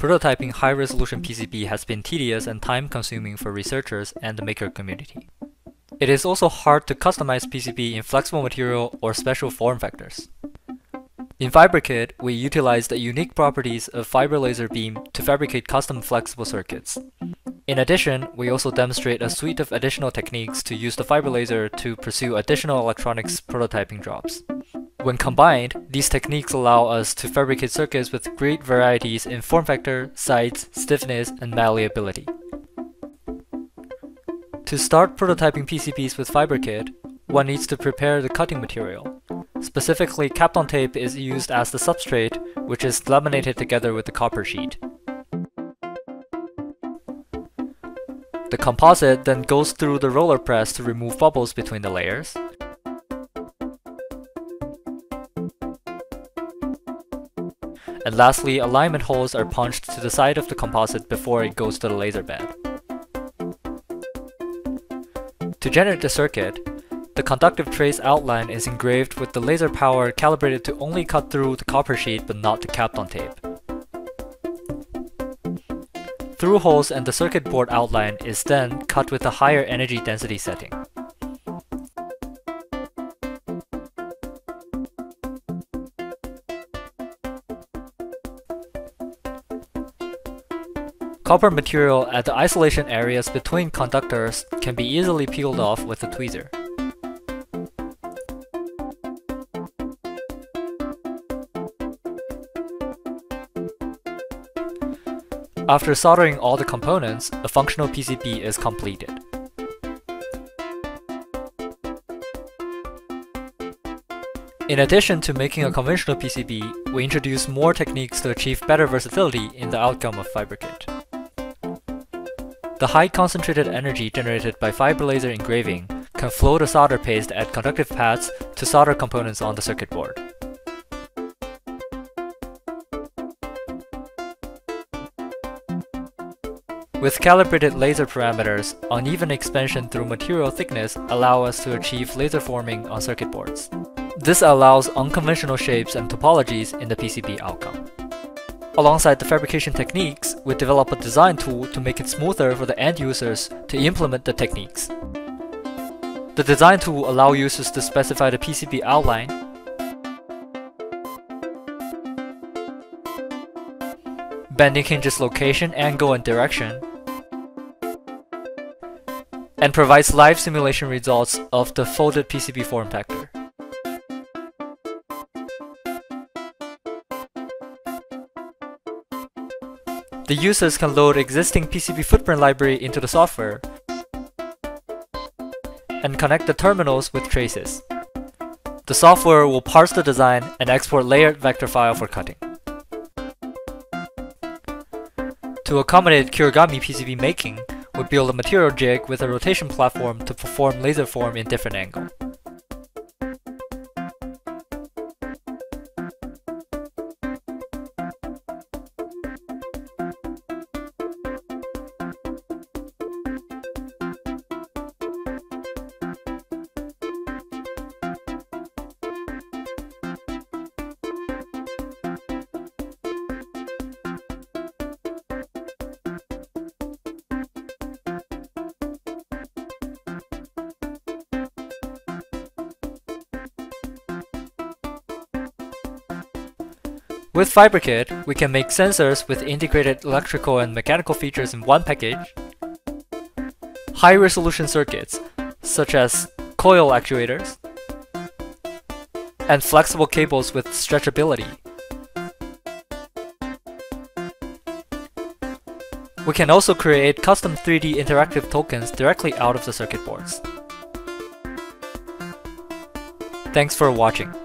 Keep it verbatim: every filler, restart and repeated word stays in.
Prototyping high-resolution P C B has been tedious and time-consuming for researchers and the maker community. It is also hard to customize P C B in flexible material or special form factors. In Fibercuit, we utilize the unique properties of fiber laser beam to fabricate custom flexible circuits. In addition, we also demonstrate a suite of additional techniques to use the fiber laser to pursue additional electronics prototyping jobs. When combined, these techniques allow us to fabricate circuits with great varieties in form factor, size, stiffness, and malleability. To start prototyping P C Bs with Fibercuit, one needs to prepare the cutting material. Specifically, Kapton tape is used as the substrate, which is laminated together with the copper sheet. The composite then goes through the roller press to remove bubbles between the layers. And lastly, alignment holes are punched to the side of the composite before it goes to the laser bed. To generate the circuit, the conductive trace outline is engraved with the laser power calibrated to only cut through the copper sheet but not the Kapton tape. Through holes and the circuit board outline is then cut with a higher energy density setting. Copper material at the isolation areas between conductors can be easily peeled off with a tweezer. After soldering all the components, a functional P C B is completed. In addition to making a conventional P C B, we introduce more techniques to achieve better versatility in the outcome of Fibercuit. The high concentrated energy generated by fiber laser engraving can flow the solder paste at conductive pads to solder components on the circuit board. With calibrated laser parameters, uneven expansion through material thickness allow us to achieve laser forming on circuit boards. This allows unconventional shapes and topologies in the P C B outcome. Alongside the fabrication techniques, we develop a design tool to make it smoother for the end users to implement the techniques. The design tool allows users to specify the P C B outline, bending hinges location, angle, and direction, and provides live simulation results of the folded P C B form factor. The users can load existing P C B footprint library into the software and connect the terminals with traces. The software will parse the design and export layered vector file for cutting. To accommodate Kirigami P C B making, we build a material jig with a rotation platform to perform laser form in different angles. With Fibercuit, we can make sensors with integrated electrical and mechanical features in one package, high-resolution circuits, such as coil actuators, and flexible cables with stretchability. We can also create custom three D interactive tokens directly out of the circuit boards. Thanks for watching.